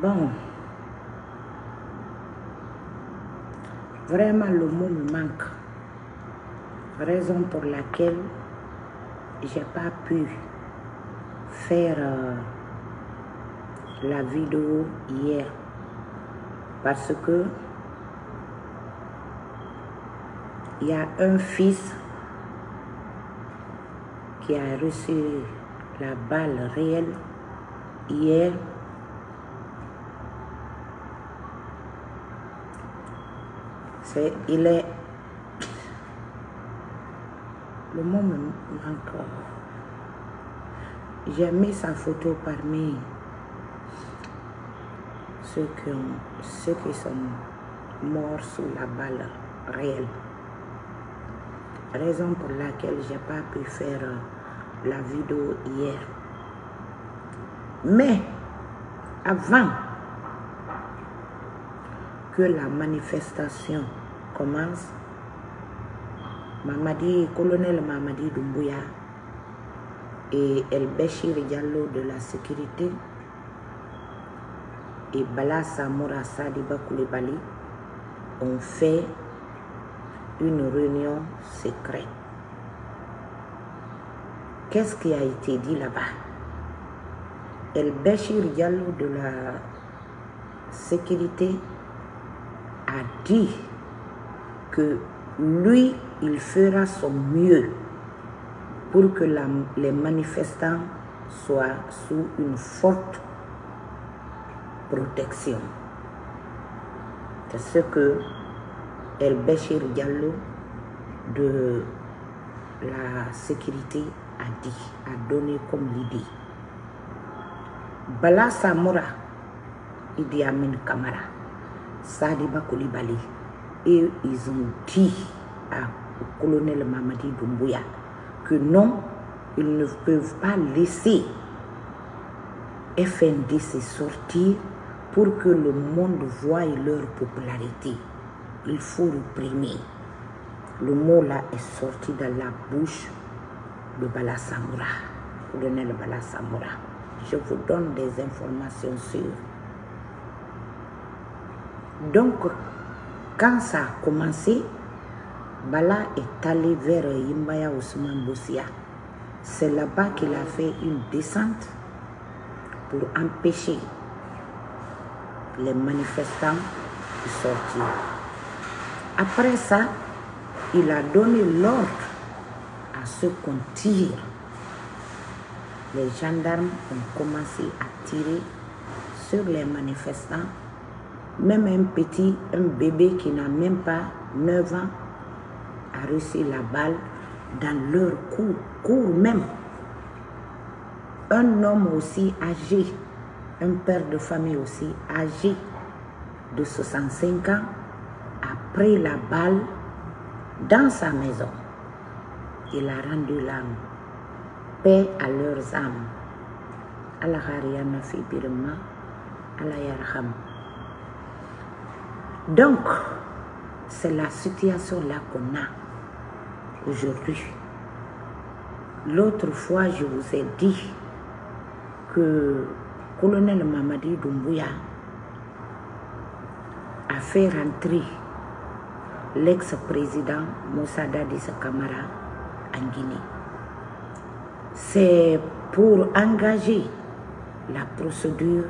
Bon. Vraiment, le mot me manque. Raison pour laquelle j'ai pas pu faire la vidéo hier. Parce que il y a un fils qui a reçu la balle réelle hier. Le mot me manque. J'ai mis sa photo parmi ceux qui sont morts sous la balle réelle. Raison pour laquelle j'ai pas pu faire la vidéo hier. Mais avant que la manifestation commence, colonel Mamadi Doumbouya et El Bachir Diallo de la sécurité et Balla Samoura Sadiba Koulibaly ont fait une réunion secrète. Qu'est-ce qui a été dit là-bas? El Bachir Diallo de la sécurité a dit que lui, il fera son mieux pour que les manifestants soient sous une forte protection. C'est ce que El Bachir Diallo de la sécurité a dit, a donné comme l'idée. Balla Samoura, Idy Amine Kamara, Sadiba Koulibaly, et ils ont dit au colonel Mamadi Doumbouya que non, ils ne peuvent pas laisser FNDC sortir pour que le monde voie leur popularité. Il faut réprimer. Le mot là est sorti de la bouche de Balla Samoura, colonel Balla Samoura. Je vous donne des informations sûres. Donc, quand ça a commencé, Balla est allé vers Yimbaya Ousmane Boussia. C'est là-bas qu'il a fait une descente pour empêcher les manifestants de sortir. Après ça, il a donné l'ordre à ce qu'on tire. Les gendarmes ont commencé à tirer sur les manifestants. Même un bébé qui n'a même pas 9 ans a reçu la balle dans leur cours même. Un homme aussi âgé, un père de famille aussi âgé de 65 ans a pris la balle dans sa maison. Il a rendu l'âme. Paix à leurs âmes. Allah Ariana Fibirma, Allah Yarham. Donc, c'est la situation là qu'on a aujourd'hui. L'autre fois, je vous ai dit que colonel Mamadi Doumbouya a fait rentrer l'ex-président Moussa Dadis Camara en Guinée. C'est pour engager la procédure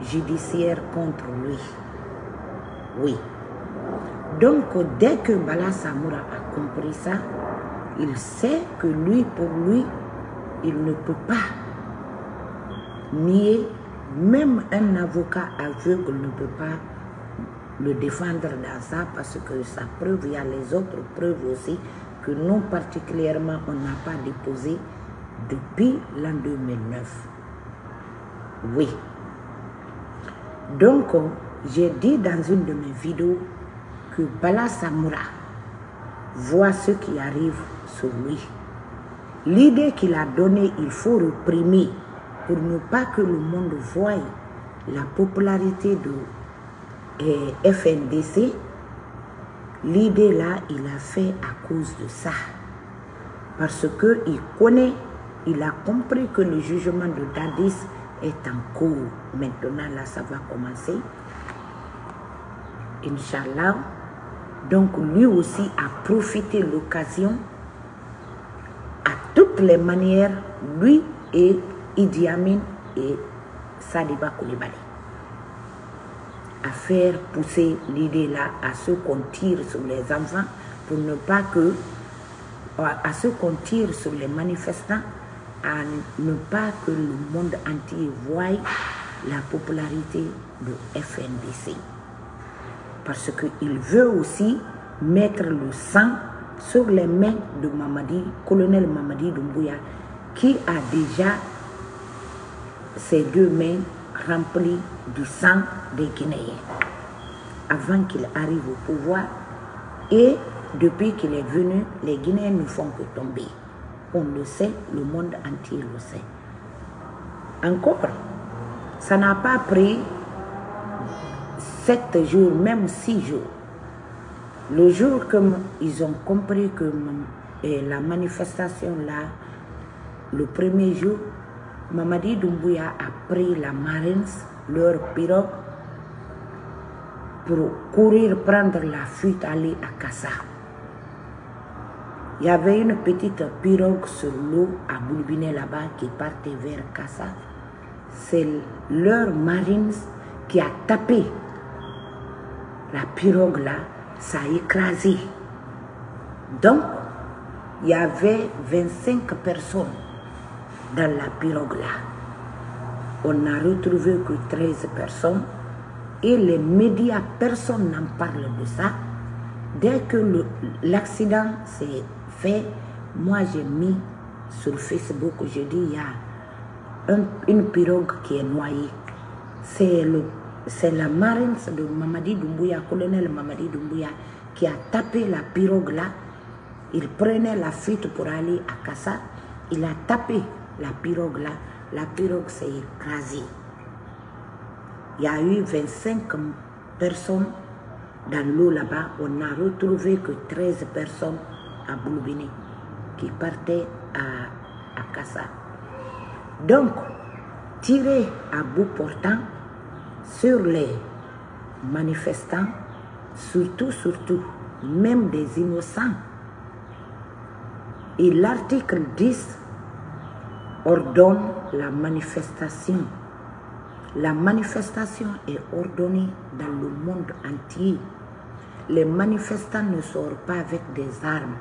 judiciaire contre lui. Oui. Donc, dès que Balla Samoura a compris ça, il sait que pour lui, il ne peut pas nier. Même un avocat aveugle ne peut pas le défendre dans ça, parce que sa preuve, il y a les autres preuves aussi, que non particulièrement, on n'a pas déposé depuis l'an 2009. Oui. Donc, j'ai dit dans une de mes vidéos que Balla Samoura voit ce qui arrive sur lui. L'idée qu'il a donnée, il faut réprimer pour ne pas que le monde voie la popularité de FNDC. L'idée là, il a fait à cause de ça. Parce qu'il connaît, il a compris que le jugement de Dadis est en cours. Maintenant, là, ça va commencer. Inch'Allah. Donc, lui aussi a profité de l'occasion à toutes les manières, lui et Idy Amine et Sadiba Koulibaly, à faire pousser l'idée là, à ce qu'on tire sur les enfants, pour ne pas que, à ce qu'on tire sur les manifestants, à ne pas que le monde entier voie la popularité de FNDC. Parce qu'il veut aussi mettre le sang sur les mains de Mamadi, colonel Mamadi Doumbouya, qui a déjà ses deux mains remplies du sang des Guinéens avant qu'il arrive au pouvoir. Et depuis qu'il est venu, les Guinéens ne font que tomber. On le sait, le monde entier le sait. Encore, ça n'a pas pris 7 jours, même 6 jours. Le jour que ils ont compris que la manifestation là, le premier jour, Mamadi Doumbouya a pris la marine, leur pirogue, pour courir prendre la fuite, aller à Kassa. Il y avait une petite pirogue sur l'eau à Boulbiné là-bas qui partait vers Kassa. C'est leur marine qui a tapé la pirogue là, ça a écrasé. Donc, il y avait 25 personnes dans la pirogue là. On n'a retrouvé que 13 personnes et les médias, personne n'en parle de ça. Dès que l'accident s'est fait, moi j'ai mis sur Facebook, j'ai dit il y a une pirogue qui est noyée. C'est la marine de Mamadi Doumbouya, colonel Mamadi Doumbouya, qui a tapé la pirogue là. Il prenait la fuite pour aller à Kassa. Il a tapé la pirogue là. La pirogue s'est écrasée. Il y a eu 25 personnes dans l'eau là-bas. On n'a retrouvé que 13 personnes à Boulbiné qui partaient à Kassa. Donc, tiré à bout portant sur les manifestants, surtout, même des innocents. Et l'article 10 ordonne la manifestation. La manifestation est ordonnée dans le monde entier. Les manifestants ne sortent pas avec des armes.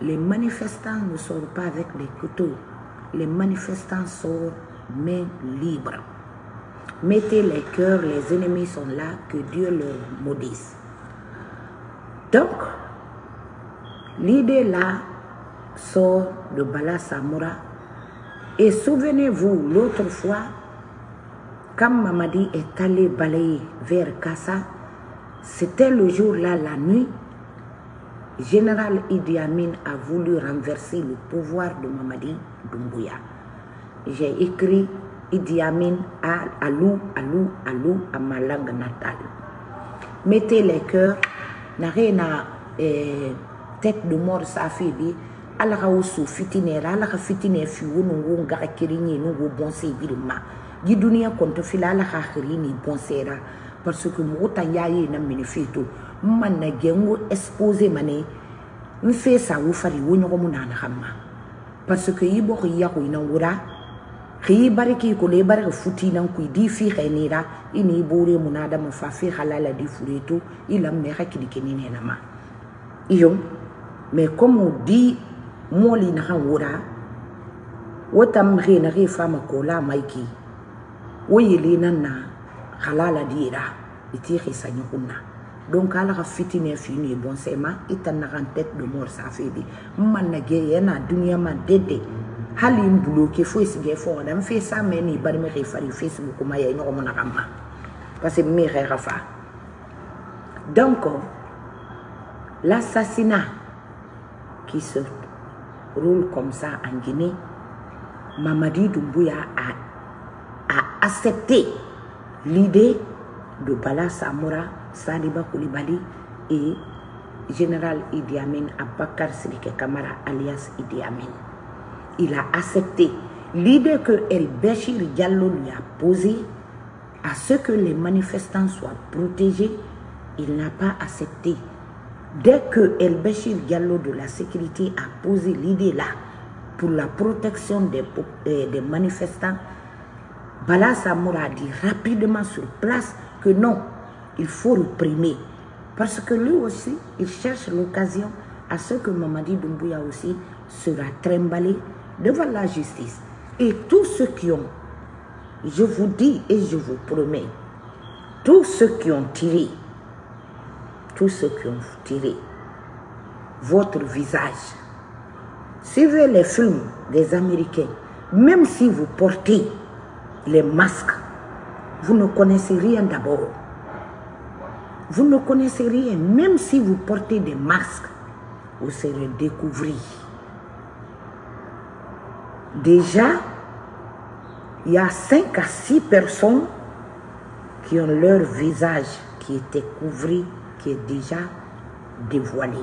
Les manifestants ne sortent pas avec des couteaux. Les manifestants sortent mains libres. Mettez les cœurs, les ennemis sont là, que Dieu leur maudisse. Donc, l'idée là sort de Balla Samoura. Et souvenez-vous, l'autre fois, quand Mamadi est allé balayer vers Kassa, c'était le jour là, la nuit, général Idy Amine a voulu renverser le pouvoir de Mamadi Doumbouya. J'ai écrit Idy Amine alou à ma langue natale. Mettez les cœurs, narena tête de mort sa fille, alaka osu fitine, alaka fitine fiu nungu ngaka kirini nungu bonse bilma. Di dunia konto fila alaka kirini bonsera parce que mouta yaye na minifito, man na gengo expose mané, m'fait sa oufari wongo mounana hama parce que yibo yako inaugura. Ribariki kolebar futinan kui di fi renera ini bore munada mafafi halala di fureto ila mera kidikenine nama. Iyo mais comme on dit molin hanwura watam rena rifa makola maiki oyelina na halala dira itiri sanyuna. Donc ala fitine fini bon sema itana tête de mort sa febi man na dunia ma dede. Halim bloqué, faut essayer fort. On fait ça, mais ni barme refari Facebook ou maïa non mon agama. Parce que mes rafa. Donc l'assassinat qui se roule comme ça en Guinée, Mamadi Doumbouya a accepté l'idée de Balla Samoura, Sadiba Koulibaly et général Idy Amine Abakar Sidiki Kamara alias Idy Amine. Il a accepté. l'idée que El Bachir Diallo lui a posée à ce que les manifestants soient protégés, il n'a pas accepté. Dès que El Bachir Diallo de la sécurité a posé l'idée là pour la protection des manifestants, Balla Samoura a dit rapidement sur place que non, il faut réprimer. Parce que lui aussi, il cherche l'occasion à ce que Mamadi Doumbouya aussi sera trimballé devant la justice. Et tous ceux qui ont, je vous dis et je vous promets, tous ceux qui ont tiré votre visage, suivez les films des Américains, même si vous portez les masques, vous ne connaissez rien d'abord. Vous ne connaissez rien, même si vous portez des masques, vous serez découvert. Déjà, il y a 5 à 6 personnes qui ont leur visage qui était couvert, qui est déjà dévoilé.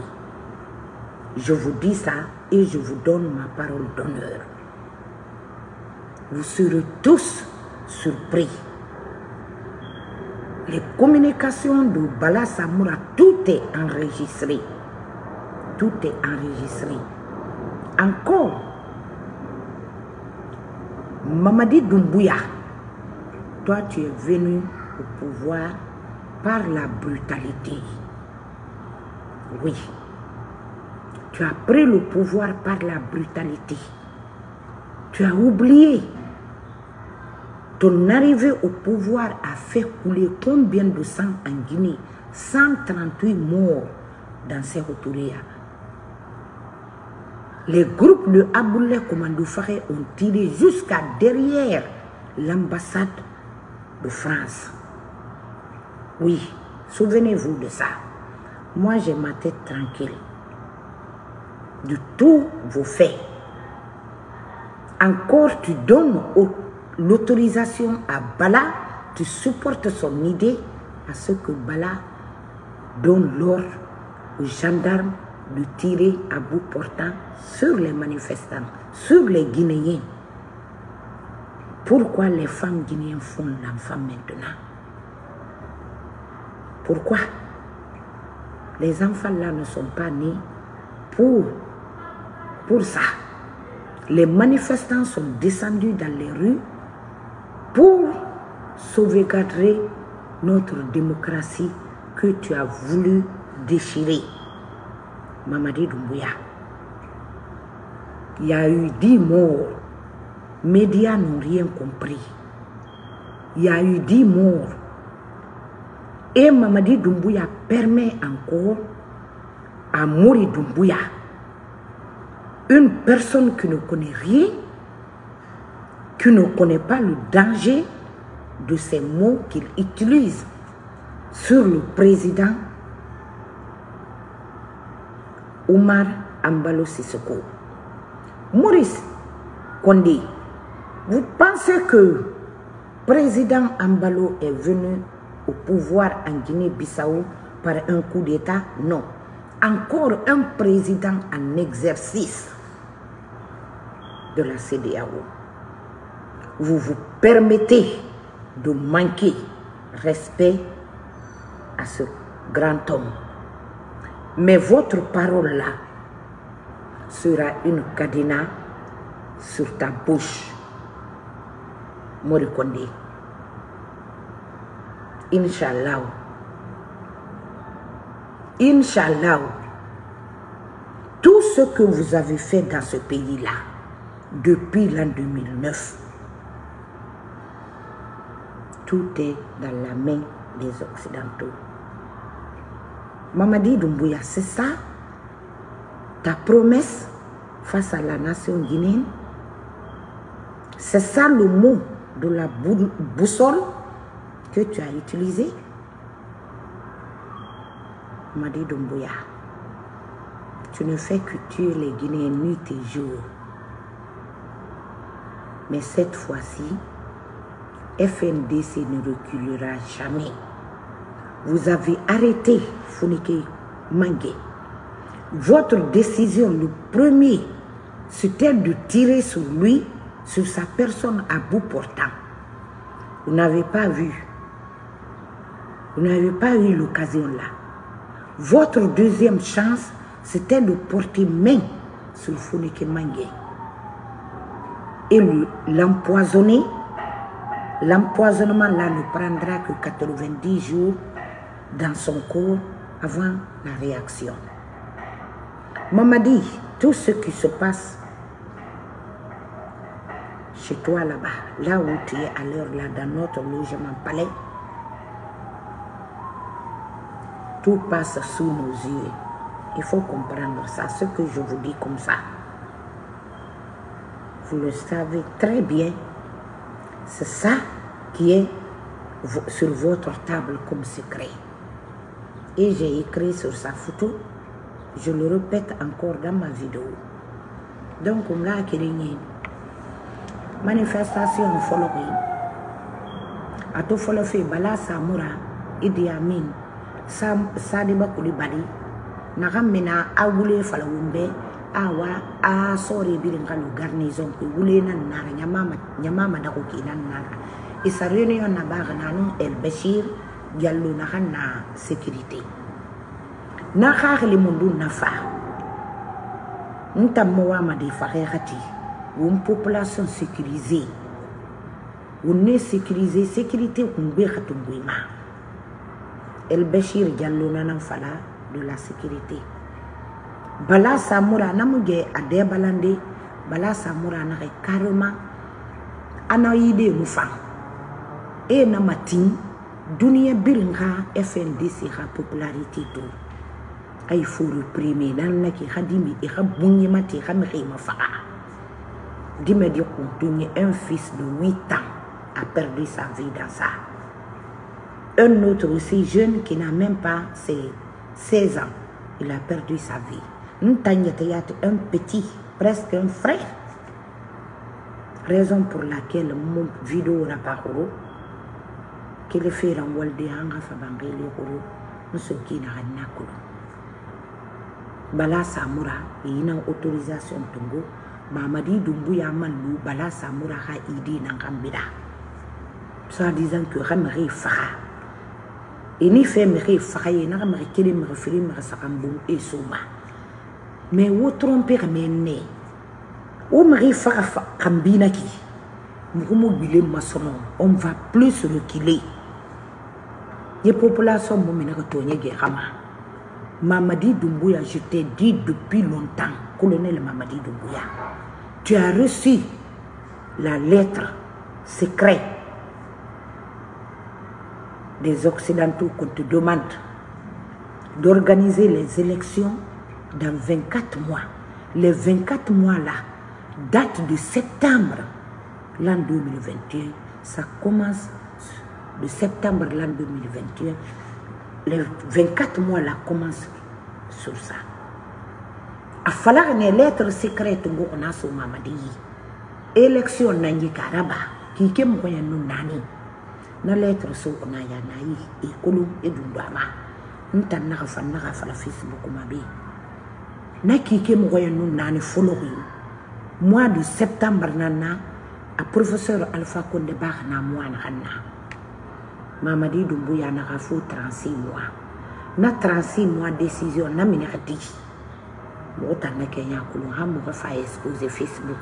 Je vous dis ça et je vous donne ma parole d'honneur. Vous serez tous surpris. Les communications de Balla Samoura, tout est enregistré. Tout est enregistré. Encore, Mamadi Doumbouya, toi tu es venu au pouvoir par la brutalité. Oui. Tu as pris le pouvoir par la brutalité. Tu as oublié. Ton arrivée au pouvoir a fait couler combien de sang en Guinée? 138 morts dans ces rotouria. Les groupes de Aboulé Commando Faré ont tiré jusqu'à derrière l'ambassade de France. Oui, souvenez-vous de ça. Moi, j'ai ma tête tranquille de tous vos faits. Encore, tu donnes l'autorisation à Balla, tu supportes son idée à ce que Balla donne l'ordre aux gendarmes de tirer à bout portant sur les manifestants, sur les Guinéens. Pourquoi les femmes guinéennes font l'enfant maintenant? Pourquoi? Les enfants là ne sont pas nés pour ça. Les manifestants sont descendus dans les rues pour sauvegarder notre démocratie que tu as voulu déchirer. Mamadi Doumbouya, il y a eu 10 morts. Les médias n'ont rien compris. Il y a eu 10 morts. Et Mamadi Doumbouya permet encore à Mori Doumbouya, une personne qui ne connaît rien, qui ne connaît pas le danger de ces mots qu'il utilise sur le président Umaro Embaló Sissoco. Maurice Condé, vous pensez que le président Ambalo est venu au pouvoir en Guinée-Bissau par un coup d'État? Non. Encore un président en exercice de la CEDEAO. Vous vous permettez de manquer respect à ce grand homme. Mais votre parole là sera une cadenas sur ta bouche, Mori Condé. Inch'Allah. Inch'Allah. Tout ce que vous avez fait dans ce pays-là depuis l'an 2009, tout est dans la main des Occidentaux. Mamadi Doumbouya, c'est ça ta promesse face à la nation guinéenne? C'est ça le mot de la boussole que tu as utilisé? Mamadi Doumbouya, tu ne fais que tuer les Guinéens nuit et jour. Mais cette fois-ci, FNDC ne reculera jamais. Vous avez arrêté Founike Mange. Votre décision, le premier, c'était de tirer sur lui, sur sa personne à bout portant. Vous n'avez pas vu. Vous n'avez pas eu l'occasion là. Votre deuxième chance, c'était de porter main sur Founike Mange et l'empoisonner. L'empoisonnement là ne prendra que 90 jours dans son corps avant la réaction. Mamadi, tout ce qui se passe chez toi là-bas, là où tu es à l'heure là, dans notre logement palais, tout passe sous nos yeux. Il faut comprendre ça, ce que je vous dis comme ça. Vous le savez très bien. C'est ça qui est sur votre table comme secret. Et j'ai écrit sur sa photo, je le répète encore dans ma vidéo. Donc, on a une manifestation following. A tout followé, Balla Samoura, Idy Amine, Sadiba Koulibaly, Nagamena, Aoulé Falawumbe, Awa a sorti bilingalu garnison que Wulena Nara Yamama Daroki Nara. Et sa réunion n'a pas non El Bachir Diallo Nara na sécurité. Nara le monde n'a pas. Ntamoa m'a des farerati. Une population sécurisée. On est sécurisé, sécurité on bera tombuima. El Bachir Diallo Nana Fala de la sécurité. Balla Samoura namuge ade balande Balla Samoura na karma anaide mufa e na matin dunia biringa FNDC ra popularité do ay fo reprimer nan naki khadimi e khabunyi mati khamri mafa dime di ko donner un fils de 8 ans a perdu sa vie dans ça, un autre aussi jeune qui n'a même pas ses 16 ans, il a perdu sa vie. Un petit, presque un frère. Raison pour laquelle mon vidéo n'a pas eu que le frère en Walde Hanga Fabangé Loro, nous sommes qui n'a rien à couler. Balla Samoura, il y a une autorisation Tongo, Mamadi Doumbouya Manou, Balla Samoura a idée dans Gambida. Soit disant que Ramri Fara, et ni fait Mri Fara, et n'a Ramri Kélim Refilm Rassamboum et Souma. Mais où tromper mes nez? Où me réfère Kambinaki? M'roumoubilé maçonnon, on va plus se reculer. Les populations m'ont mené retourner Guérama. Mamadi Doumbouya, je t'ai dit depuis longtemps, colonel Mamadi Doumbouya, tu as reçu la lettre secrète des Occidentaux qu'on te demande d'organiser les élections dans 24 mois, les 24 mois là, date de septembre l'an 2021, ça commence de septembre l'an 2021, les 24 mois là commencent sur ça. Il faut que les lettres secrètes on a sur Mamadi. Élection Nani Karaba, qui est mon nani, les lettres sur on a Yanaï et Kolum et Dundama. Nous t'en avons fait la Facebook Mabi. Mois de septembre, le professeur Alpha Condé na Mamadi Doumbouya a 36 mois. Na 36 mois décision na minati. Facebook.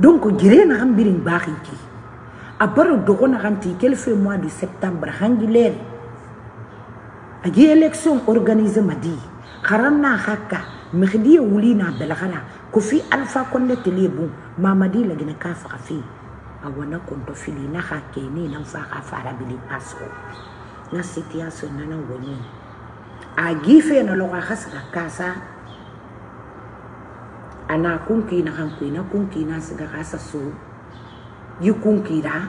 Donc giré na ambiring bariki. A part dogo na ganti quel fait mois de septembre hangilère. A gi élection organisée madi. Karana haka, Merdi Oulina Belgara, Kofi Alpha Condé Telebon, Mamadi la Ginaka Frafi, Awana Kontofili Nahake, Nanfara Farabili Pasco. La situation Nana Woni. A Gife Nolora Hasra Casa Ana Kunkina Hankuina Kunkina Sagarasa So, Yukunkira.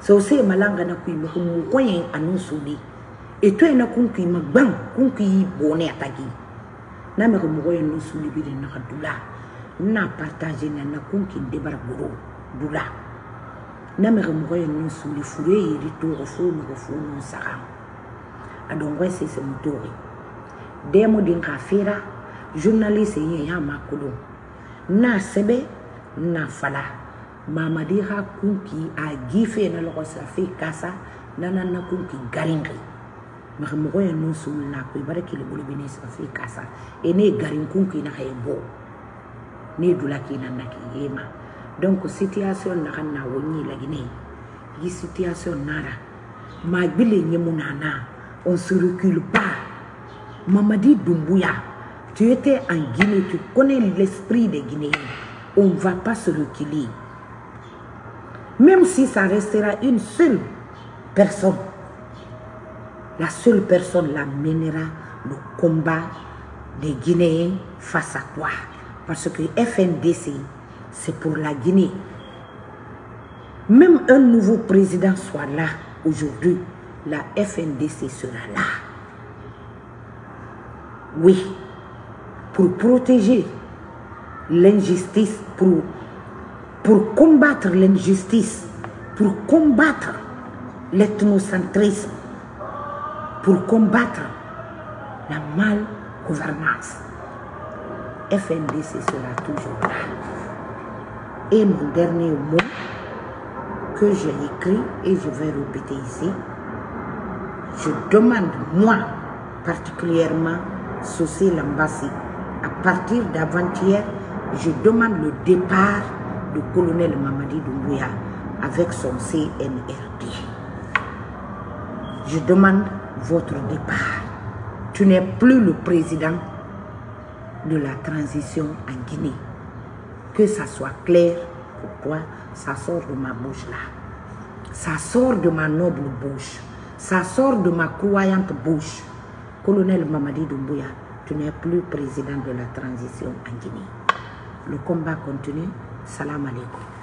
So say Malanga Nakuim, whom Wayan Anusuli. Et toi, il y a nafala mamadi ha kunki a gife na lo safi kasa nana na kunki garingi mahmugo ya no sul na ko baraki le bulu bini safi kasa ene garin kunki na haybo ne dulaki na nakiyema donc situation na kana woni lagine yi situation nara ma bile nyemunana on se recule pas. Mamadi Doumbouya, tu étais en Guinée, tu connais l'esprit des Guinéens. On ne va pas se reculer. Même si ça restera une seule personne, la seule personne la mènera le combat des Guinéens face à toi. Parce que FNDC, c'est pour la Guinée. Même un nouveau président soit là aujourd'hui, la FNDC sera là. Oui, pour protéger l'injustice, pour combattre l'injustice, pour combattre l'ethnocentrisme, pour combattre la mal-gouvernance. FNDC sera toujours là. Et mon dernier mot que j'ai écrit et je vais répéter ici, je demande moi particulièrement Saucé l'ambassade. À partir d'avant-hier, je demande le départ du colonel Mamadi Doumbouya avec son CNRD. Je demande votre départ. Tu n'es plus le président de la transition en Guinée. Que ça soit clair pour toi, ça sort de ma bouche là. Ça sort de ma noble bouche. Ça sort de ma croyante bouche. Colonel Mamadi Doumbouya, tu n'es plus président de la transition en Guinée. Le combat continue. Salam alaikum.